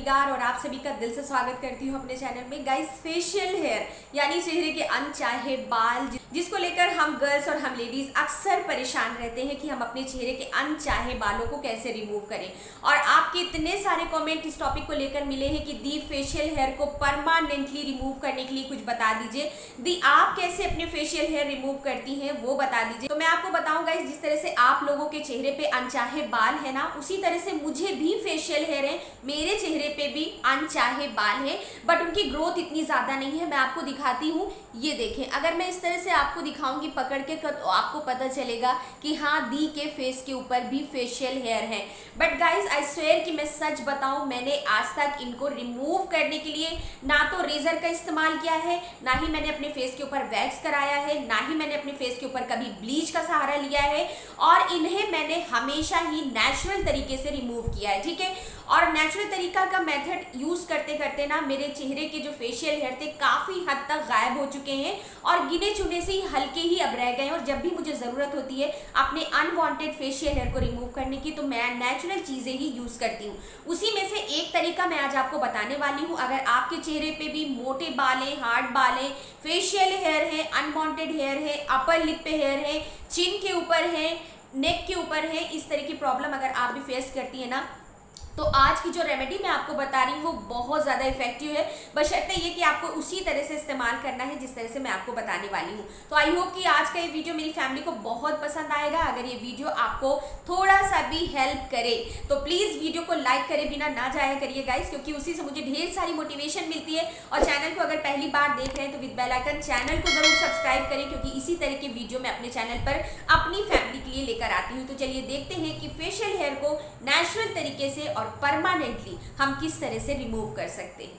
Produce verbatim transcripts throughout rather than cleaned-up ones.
निगार और आप सभी का दिल से स्वागत करती हूँ अपने चैनल में। गाइस, फेशियल हेयर यानी चेहरे के अनचाहे बाल, जिसको लेकर हम गर्ल्स और हम लेडीज़ अक्सर परेशान रहते हैं कि हम अपने चेहरे के अनचाहे बालों को कैसे रिमूव करें। और आपके इतने सारे कमेंट इस टॉपिक को लेकर मिले हैं कि दी, फेशियल हेयर को परमानेंटली रिमूव करने के लिए कुछ बता दीजिए। दी, आप कैसे अपने फेशियल हेयर रिमूव करती हैं वो बता दीजिए। तो मैं आपको बताऊँ गाइस, जिस तरह से आप लोगों के चेहरे पर अनचाहे बाल है ना, उसी तरह से मुझे भी फेशियल हेयर है, मेरे चेहरे पे भी अनचाहे बाल है, बट उनकी ग्रोथ इतनी ज़्यादा नहीं है। मैं आपको दिखाती हूँ, ये देखें। अगर मैं इस तरह से आपको दिखाऊंगी पकड़ के तो आपको पता चलेगा कि हाँ, दी के फेस के ऊपर भी फेशियल हेयर है। बट गाइज, आई स्वेयर कि मैं सच बताऊँ, मैंने आज तक इनको रिमूव करने के लिए ना तो रेजर का इस्तेमाल किया है, ना ही मैंने अपने फेस के ऊपर वैक्स कराया है, ना ही मैंने अपने फेस के ऊपर कभी ब्लीच का सहारा लिया है, और इन्हें मैंने हमेशा ही नेचुरल तरीके से रिमूव किया है। ठीक है, और नेचुरल तरीका का मेथड यूज़ करते करते ना मेरे चेहरे के जो फेशियल हेयर थे काफ़ी हद तक गायब हो चुके हैं और गिने चुने से ही हल्के ही अब रह गए हैं। और जब भी मुझे ज़रूरत होती है अपने अनवांटेड फेशियल हेयर को रिमूव करने की, तो मैं नेचुरल चीज़ें ही यूज़ करती हूँ। उसी में से एक तरीका मैं आज आपको बताने वाली हूँ। अगर आपके चेहरे पर भी मोटे बाल हैं, हार्ड बाल हैं, फेशियल हेयर है, अनवांटेड हेयर है, अपर लिप पे हेयर है, चिन के ऊपर है, नेक के ऊपर है, इस तरह की प्रॉब्लम अगर आप भी फेस करती हैं ना, तो आज की जो रेमेडी मैं आपको बता रही हूँ वो बहुत ज़्यादा इफेक्टिव है, बशर्ते ये कि आपको उसी तरह से इस्तेमाल करना है जिस तरह से मैं आपको बताने वाली हूँ। तो आई होप कि आज का ये वीडियो मेरी फैमिली को बहुत पसंद आएगा। अगर ये वीडियो आपको थोड़ा सा भी हेल्प करे तो प्लीज़ वीडियो को लाइक करे बिना ना जाया करिए गाइस, क्योंकि उसी से मुझे ढेर सारी मोटिवेशन मिलती है। और चैनल को अगर पहली बार देख रहे हैं तो विद बेल आइकन चैनल को ज़रूर सब्सक्राइब करें, क्योंकि इसी तरह के वीडियो मैं अपने चैनल पर अपनी फैमिली के लिए लेकर आती हूँ। तो चलिए देखते हैं कि फेशियल हेयर को नेचुरल तरीके से और परमानेंटली हम किस तरह से रिमूव कर सकते हैं।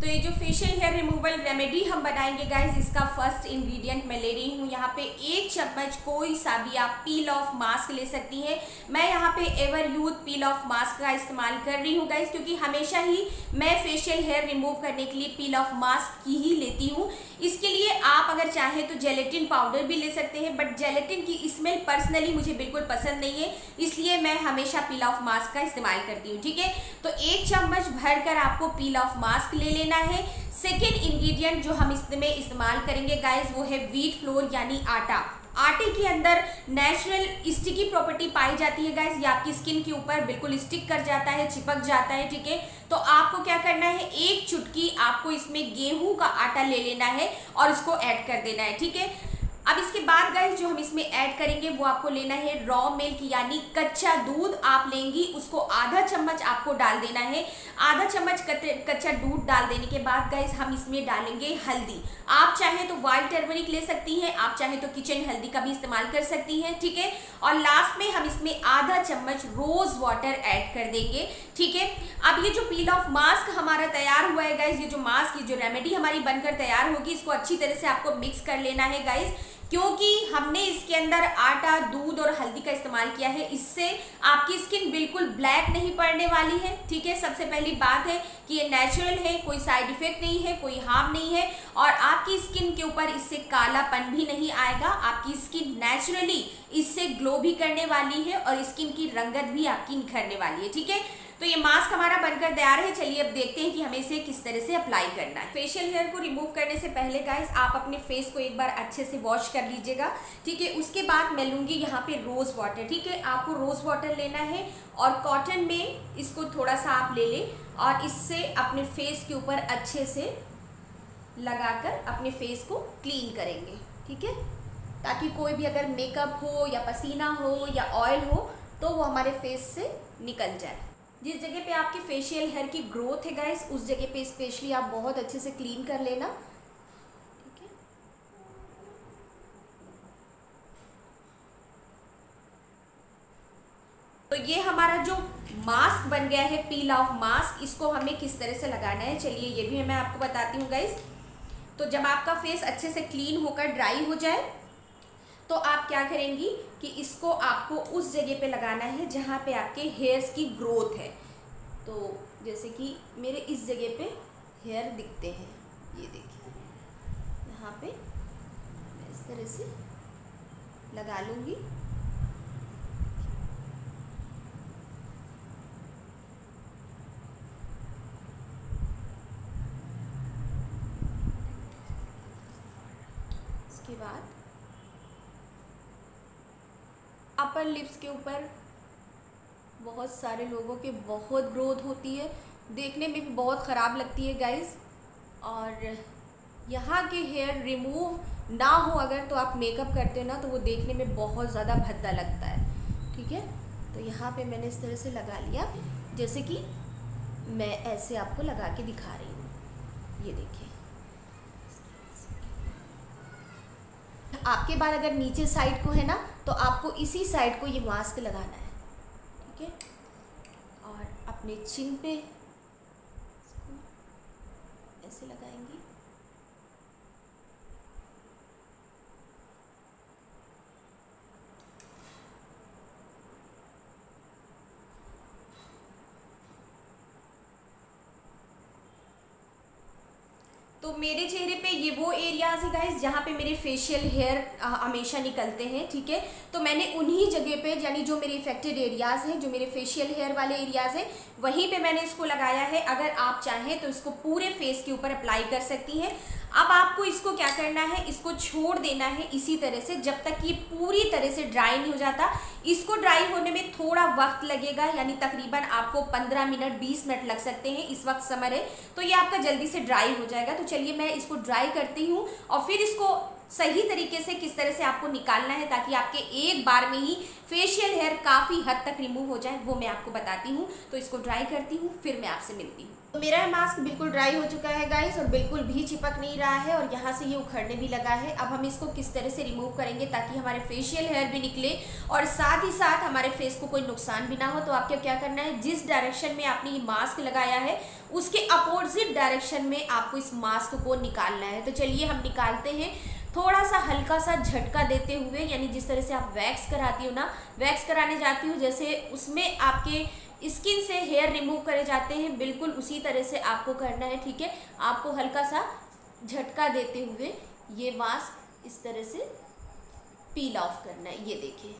तो ये जो फेशियल हेयर रिमूवल रेमेडी हम बनाएंगे गाइज, इसका फर्स्ट इंग्रेडिएंट मैं ले रही हूँ यहाँ पे एक चम्मच कोई सा भी आप पील ऑफ मास्क ले सकती हैं। मैं यहाँ पे ever youth peel off mask का इस्तेमाल कर रही हूँ गाइज, क्योंकि हमेशा ही मैं फेशियल हेयर रिमूव करने के लिए पील ऑफ मास्क की ही लेती हूँ। इसके लिए आप अगर चाहें तो जेलेटिन पाउडर भी ले सकते हैं, बट जेलेटिन की स्मेल पर्सनली मुझे बिल्कुल पसंद नहीं है, इसलिए मैं हमेशा पील ऑफ मास्क का इस्तेमाल करती हूँ। ठीक है, तो एक चम्मच भरकर आपको पील ऑफ मास्क ले लेना है। सेकेंड इंग्रेडिएंट जो हम इसमें इस्तेमाल करेंगे गाइस वो है व्हीट फ्लोर यानी आटा। आटे के अंदर नेचुरल स्टिकी प्रॉपर्टी पाई जाती है गाइस, ये आपकी स्किन के ऊपर बिल्कुल स्टिक कर जाता है, चिपक जाता है। ठीक है, तो आपको क्या करना है, एक चुटकी आपको इसमें गेहूं का आटा ले लेना है और इसको ऐड कर देना है। ठीक है, अब इसके बाद गाइस जो हम इसमें ऐड करेंगे वो आपको लेना है रॉ मिल्क यानी कच्चा दूध। आप लेंगी उसको आधा चम्मच आपको डाल देना है। आधा चम्मच कच्चा दूध डाल देने के बाद गाइस हम इसमें डालेंगे हल्दी। आप चाहे तो वाइट टर्मरिक ले सकती हैं, आप चाहे तो किचन हल्दी का भी इस्तेमाल कर सकती हैं। ठीक है, और लास्ट में हम इसमें आधा चम्मच रोज़ वाटर ऐड कर देंगे। ठीक है, अब ये जो पील ऑफ मास्क हमारा तैयार हुआ है गाइस, ये जो मास्क, ये जो रेमेडी हमारी बनकर तैयार होगी, इसको अच्छी तरह से आपको मिक्स कर लेना है गाइस, क्योंकि हमने इसके अंदर आटा, दूध और हल्दी का इस्तेमाल किया है। इससे आपकी स्किन बिल्कुल ब्लैक नहीं पड़ने वाली है। ठीक है, सबसे पहली बात है कि ये नेचुरल है, कोई साइड इफेक्ट नहीं है, कोई हार्म नहीं है, और आपकी स्किन के ऊपर इससे कालापन भी नहीं आएगा। आपकी स्किन नेचुरली इससे ग्लो भी करने वाली है और स्किन की रंगत भी आपकी निखरने वाली है। ठीक है, तो ये मास्क हमारा बनकर तैयार है। चलिए अब देखते हैं कि हमें इसे किस तरह से अप्लाई करना है। फेशियल हेयर को रिमूव करने से पहले गाइस आप अपने फेस को एक बार अच्छे से वॉश कर लीजिएगा। ठीक है, उसके बाद मैं लूँगी यहाँ पे रोज़ वाटर। ठीक है, आपको रोज़ वाटर लेना है और कॉटन में इसको थोड़ा सा आप ले लें और इससे अपने फेस के ऊपर अच्छे से लगा कर अपने फेस को क्लीन करेंगे। ठीक है, ताकि कोई भी अगर मेकअप हो या पसीना हो या ऑयल हो तो वो हमारे फेस से निकल जाए। जिस जगह पे आपकी फेशियल हेयर की ग्रोथ है गाइस, उस जगह पे स्पेशली आप बहुत अच्छे से क्लीन कर लेना। ठीक है, तो ये हमारा जो मास्क बन गया है पील ऑफ मास्क, इसको हमें किस तरह से लगाना है चलिए ये भी मैं आपको बताती हूँ गाइस। तो जब आपका फेस अच्छे से क्लीन होकर ड्राई हो जाए तो आप क्या करेंगी कि इसको आपको उस जगह पे लगाना है जहाँ पे आपके हेयर्स की ग्रोथ है। तो जैसे कि मेरे इस जगह पे हेयर दिखते हैं, ये देखिए यहाँ पे मैं इस तरह से लगा लूँगी। उसके बाद अपर लिप्स के ऊपर बहुत सारे लोगों के बहुत ग्रोथ होती है, देखने में भी बहुत ख़राब लगती है गाइज़। और यहाँ के हेयर रिमूव ना हो अगर तो आप मेकअप करते हो ना तो वो देखने में बहुत ज़्यादा भद्दा लगता है, ठीक है। तो यहाँ पे मैंने इस तरह से लगा लिया, जैसे कि मैं ऐसे आपको लगा के दिखा रही हूँ, ये देखिए। आपके बाल अगर नीचे साइड को है ना तो आपको इसी साइड को ये मास्क लगाना है, ठीक है। और अपने चिन पे ऐसे लगाएंगे, तो मेरे चेहरे पे ये वो एरियाज़ है गाइस जहाँ पे मेरे फेशियल हेयर हमेशा निकलते हैं, ठीक है। तो मैंने उन्हीं जगह पे, यानी जो मेरे इफेक्टेड एरियाज़ हैं, जो मेरे फेशियल हेयर वाले एरियाज़ हैं, वहीं पे मैंने इसको लगाया है। अगर आप चाहें तो इसको पूरे फेस के ऊपर अप्लाई कर सकती हैं। अब आपको इसको क्या करना है, इसको छोड़ देना है इसी तरह से जब तक ये पूरी तरह से ड्राई नहीं हो जाता। इसको ड्राई होने में थोड़ा वक्त लगेगा, यानी तकरीबन आपको पंद्रह मिनट बीस मिनट लग सकते हैं, इस वक्त समर है तो ये आपका जल्दी से ड्राई हो जाएगा। तो चलिए मैं इसको ड्राई करती हूँ और फिर इसको सही तरीके से किस तरह से आपको निकालना है ताकि आपके एक बार में ही फेशियल हेयर काफ़ी हद तक रिमूव हो जाए, वो मैं आपको बताती हूँ। तो इसको ड्राई करती हूँ, फिर मैं आपसे मिलती हूँ। तो मेरा मास्क बिल्कुल ड्राई हो चुका है गाइस और बिल्कुल भी चिपक नहीं रहा है और यहाँ से ये उखड़ने भी लगा है। अब हम इसको किस तरह से रिमूव करेंगे ताकि हमारे फेशियल हेयर भी निकले और साथ ही साथ हमारे फेस को कोई नुकसान भी ना हो। तो आपको क्या करना है, जिस डायरेक्शन में आपने ये मास्क लगाया है उसके अपोजिट डायरेक्शन में आपको इस मास्क को निकालना है। तो चलिए हम निकालते हैं, थोड़ा सा हल्का सा झटका देते हुए, यानी जिस तरह से आप वैक्स कराती हो ना, वैक्स कराने जाती हो जैसे उसमें आपके स्किन से हेयर रिमूव करे जाते हैं, बिल्कुल उसी तरह से आपको करना है, ठीक है। आपको हल्का सा झटका देते हुए ये मास्क इस तरह से पील ऑफ करना है, ये देखिए,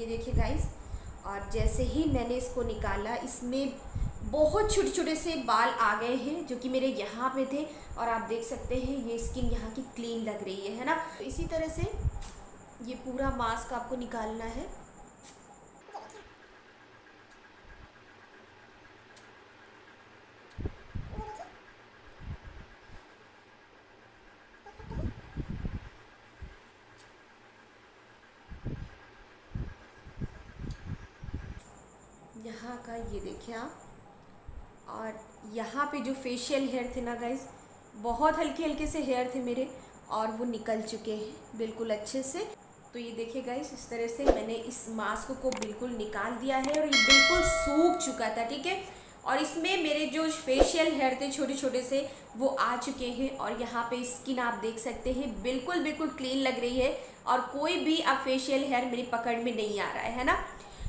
ये देखिए गाइस। और जैसे ही मैंने इसको निकाला इसमें बहुत छोटे छोटे से बाल आ गए हैं जो कि मेरे यहाँ पे थे और आप देख सकते हैं ये स्किन यहाँ की क्लीन लग रही है, है ना। तो इसी तरह से ये पूरा मास्क आपको निकालना है। यहाँ का ये देखिए आप, और यहाँ पे जो फेशियल हेयर थे ना गाइस, बहुत हल्के हल्के से हेयर थे मेरे और वो निकल चुके हैं बिल्कुल अच्छे से। तो ये देखिए गाइस, इस तरह से मैंने इस मास्क को बिल्कुल निकाल दिया है और ये बिल्कुल सूख चुका था, ठीक है। और इसमें मेरे जो फेशियल हेयर थे छोटे छोटे से वो आ चुके हैं और यहाँ पे स्किन आप देख सकते हैं बिल्कुल बिल्कुल क्लीन लग रही है और कोई भी अब फेशियल हेयर मेरी पकड़ में नहीं आ रहा है, है ना।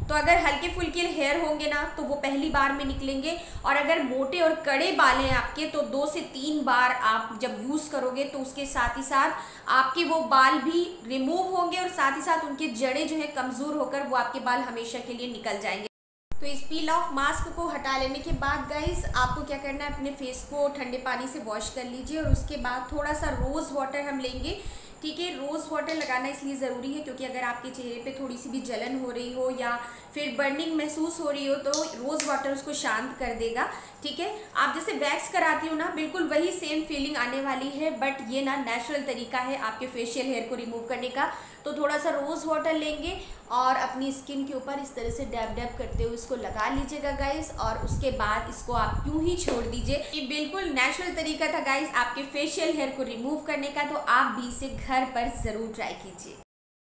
तो अगर हल्के फुल्के हेयर होंगे ना तो वो पहली बार में निकलेंगे और अगर मोटे और कड़े बाल हैं आपके तो दो से तीन बार आप जब यूज़ करोगे तो उसके साथ ही साथ आपके वो बाल भी रिमूव होंगे और साथ ही साथ उनके जड़ें जो है कमज़ोर होकर वो आपके बाल हमेशा के लिए निकल जाएंगे। तो इस पील ऑफ मास्क को हटा लेने के बाद गाइस आपको क्या करना है, अपने फेस को ठंडे पानी से वॉश कर लीजिए और उसके बाद थोड़ा सा रोज़ वाटर हम लेंगे, ठीक है। रोज़ वाटर लगाना इसलिए ज़रूरी है क्योंकि अगर आपके चेहरे पे थोड़ी सी भी जलन हो रही हो या फिर बर्निंग महसूस हो रही हो तो रोज़ वाटर उसको शांत कर देगा, ठीक है। आप जैसे वैक्स कराती हो ना बिल्कुल वही सेम फीलिंग आने वाली है, बट ये ना नेचुरल तरीका है आपके फेशियल हेयर को रिमूव करने का। तो थोड़ा सा रोज़ वाटर लेंगे और अपनी स्किन के ऊपर इस तरह से डैब डैब करते हुए इसको लगा लीजिएगा गाइस और उसके बाद इसको आप यूँ ही छोड़ दीजिए। ये बिल्कुल नेचुरल तरीका था गाइस आपके फेशियल हेयर को रिमूव करने का, तो आप भी इसे घर पर ज़रूर ट्राई कीजिए।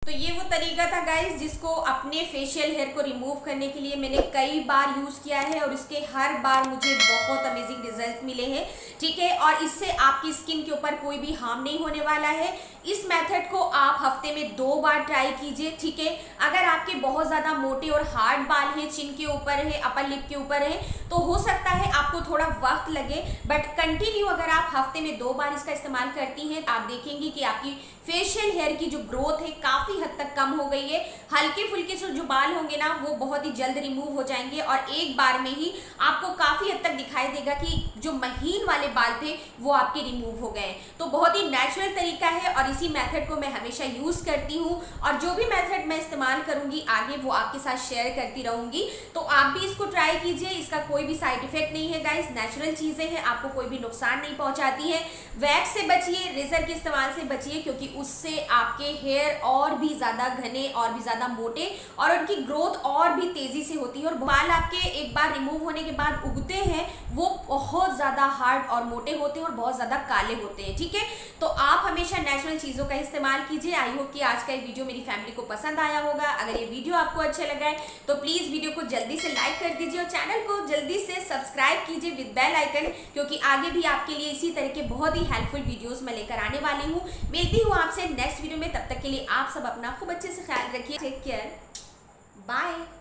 तो ये वो तरीका था गाइस जिसको अपने फेशियल हेयर को रिमूव करने के लिए मैंने कई बार यूज़ किया है और इसके हर बार मुझे बहुत अमेजिंग रिजल्ट मिले हैं, ठीक है। और इससे आपकी स्किन के ऊपर कोई भी हार्म नहीं होने वाला है। इस मेथड को आप हफ्ते में दो बार ट्राई कीजिए, ठीक है। अगर आपके बहुत ज़्यादा मोटे और हार्ड बाल हैं, चिन के ऊपर है, अपर लिप के ऊपर है, तो हो सकता है आपको थोड़ा वक्त लगे, बट कंटिन्यू अगर आप हफ्ते में दो बार इसका इस्तेमाल करती हैं आप देखेंगी कि आपकी फेशियल हेयर की जो ग्रोथ है काफ़ी हद तक कम हो गई है। हल्के फुल्के से जो बाल होंगे ना वो बहुत ही जल्द रिमूव हो जाएंगे और एक बार में ही आपको काफ़ी हद तक दिखाई देगा कि जो महीन वाले बाल थे वो आपके रिमूव हो गए। तो बहुत ही नेचुरल तरीका है और इसी मेथड को मैं हमेशा यूज़ करती हूँ और जो भी मेथड मैं इस्तेमाल करूँगी आगे वो आपके साथ शेयर करती रहूँगी। तो आप भी इसको ट्राई कीजिए, इसका कोई भी साइड इफेक्ट नहीं है गाइस, नेचुरल चीज़ें हैं, आपको कोई भी नुकसान नहीं पहुँचाती है। वैक्स से बचिए, रेजर के इस्तेमाल से बचिए क्योंकि उससे आपके हेयर और भी ज़्यादा घने और भी ज़्यादा मोटे और उनकी ग्रोथ और भी तेज़ी से होती है। और बाल आपके एक बार रिमूव होने के बाद उगते हैं वो बहुत ज़्यादा हार्ड और मोटे होते हैं और बहुत ज़्यादा काले होते हैं। ठीक है, तो आप हमेशा नेचुरल चीज़ों का इस्तेमाल कीजिए। आई होप कि आज का ये वीडियो मेरी फैमिली को पसंद आया होगा। अगर ये वीडियो आपको अच्छा लगा है तो प्लीज़ वीडियो को जल्दी से लाइक कर दीजिए और चैनल को जल्दी से सब्सक्राइब कीजिए विद बेल आइकन, क्योंकि आगे भी आपके लिए इसी तरह के बहुत ही हेल्पफुल वीडियोज़ मैं लेकर आने वाली हूँ। मिलती हूँ आपसे नेक्स्ट वीडियो में, तब तक के लिए आप सब अपना खूब अच्छे से ख्याल रखिए। Take care, bye.